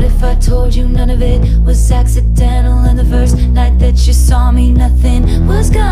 What if I told you none of it was accidental? And the first night that you saw me, nothing was gone.